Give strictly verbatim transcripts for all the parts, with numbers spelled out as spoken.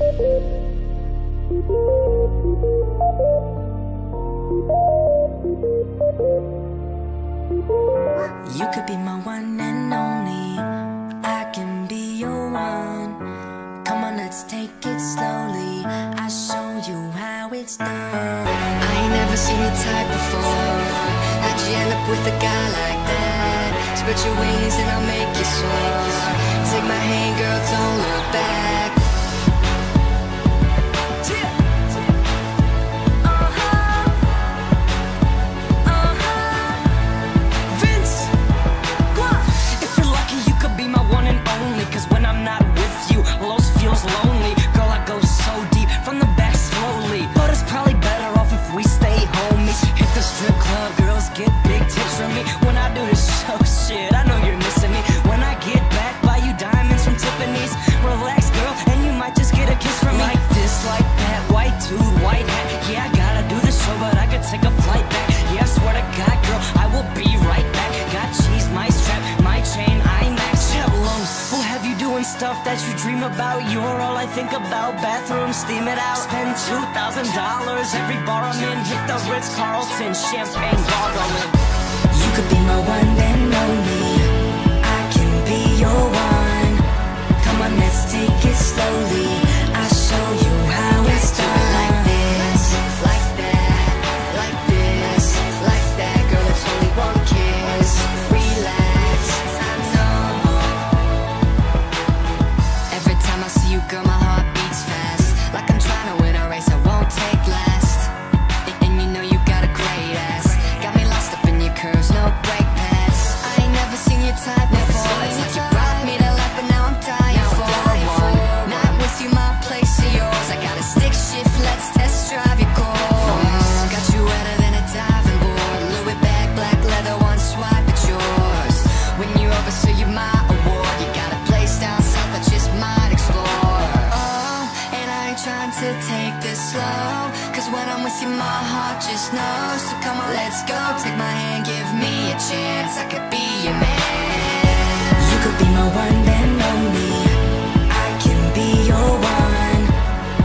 You could be my one and only, I can be your one. Come on, let's take it slowly, I'll show you how it's done. I ain't never seen your type before. How'd you end up with a guy like that? Spread your wings and I'll make you soar. Take my hand, girl, don't look back. Stuff that you dream about, you're all I think about. Bathroom, steam it out. Spend two thousand dollars every bar I'm in. Hit the Ritz-Carlton, champagne gargling. You could be my one and only, I can be your one. Come on, let's take it slowly, I'll show you how it's done. Like this, like that, like this, like that. Girl, it's only one kiss, relax, I know. You girl, my heart beats fast, like I'm trying to win a race I won't take last. And you know you got a great ass, got me lost up in your curves, no break pass. I ain't never seen your type before. It's like you brought me to life, but now I'm dying for one. Not with you, my place is yours. I got a stick shift, let's test drive your course. Got you wetter than a diving board, Louis bag, black leather, one swipe at yours. When you're over, so you're my award. You got a place down south, I just might explore. Trying to take this slow, cause when I'm with you my heart just knows. So come on, let's go, take my hand, give me a chance, I could be your man. You could be my one and only, I can be your one.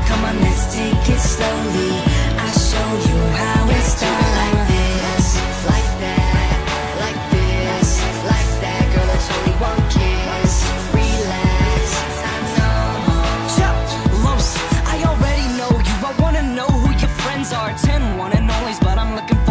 Come on, let's take it slowly, I'll show you how it's done. Like this, like that, like this, like that. Girl, it's only one kiss, relax, I know. I already know you, I wanna know who your friends are. Ten one and onlys, but I'm looking for